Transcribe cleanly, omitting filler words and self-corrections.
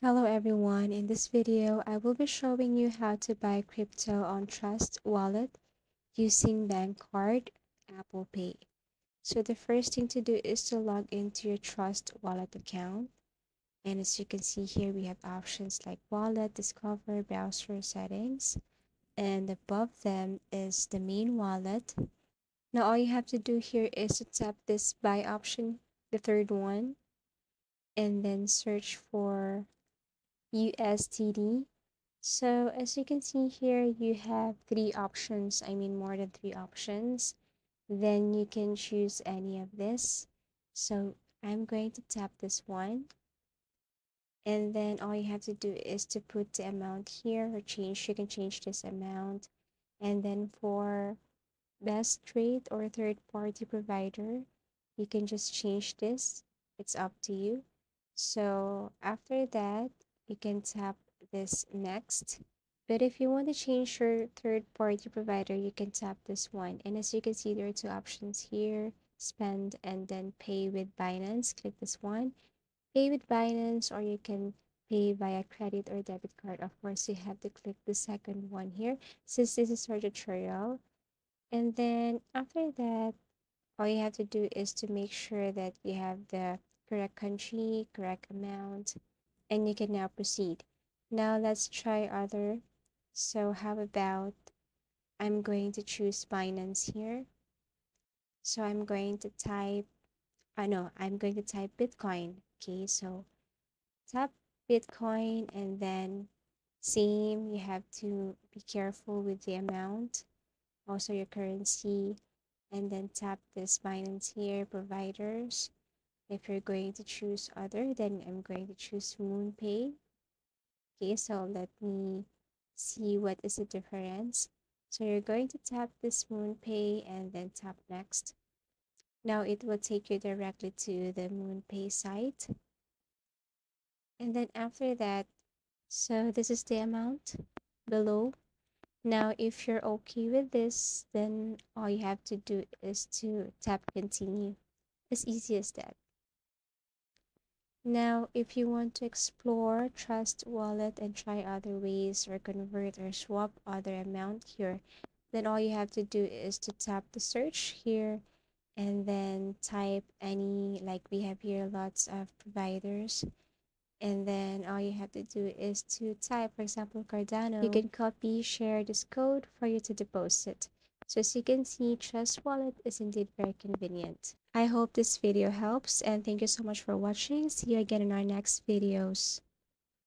Hello everyone, in this video, I will be showing you how to buy crypto on Trust Wallet using bank card, Apple Pay. So the first thing to do is to log into your Trust Wallet account. And as you can see here, we have options like wallet, discover, browser, settings. And above them is the main wallet. Now all you have to do here is to tap this buy option, the third one, and then search for USDT. So as you can see here, you have three options, more than three options. Then you can choose any of this. So I'm going to tap this one, and then all you have to do is to put the amount here, or change, you can change this amount. And then for best trade or third party provider, you can just change this, it's up to you. So after that, you can tap this next. But if you want to change your third party provider, you can tap this one. And as you can see, there are two options here, spend and then pay with Binance. Click this one, pay with Binance, or you can pay via credit or debit card. Of course, you have to click the second one here since this is our tutorial. And then after that, all you have to do is to make sure that you have the correct country, correct amount, and you can now proceed. Now let's try other. So how about I'm going to choose Binance here. So I'm going to type, I'm going to type Bitcoin. Okay, so tap Bitcoin, and then same, you have to be careful with the amount, also your currency, and then tap this Binance here, providers. If you're going to choose other, then I'm going to choose MoonPay. Okay, so let me see what is the difference. So you're going to tap this MoonPay and then tap next. Now it will take you directly to the MoonPay site. And then after that, so this is the amount below. Now if you're okay with this, then all you have to do is to tap continue. As easy as that. Now, if you want to explore Trust Wallet and try other ways or convert or swap other amount here, then all you have to do is to tap the search here and then type any, like we have here lots of providers. And then all you have to do is to type, for example, Cardano. You can copy, share this code for you to deposit. So as you can see, Trust Wallet is indeed very convenient. I hope this video helps, and thank you so much for watching. See you again in our next videos.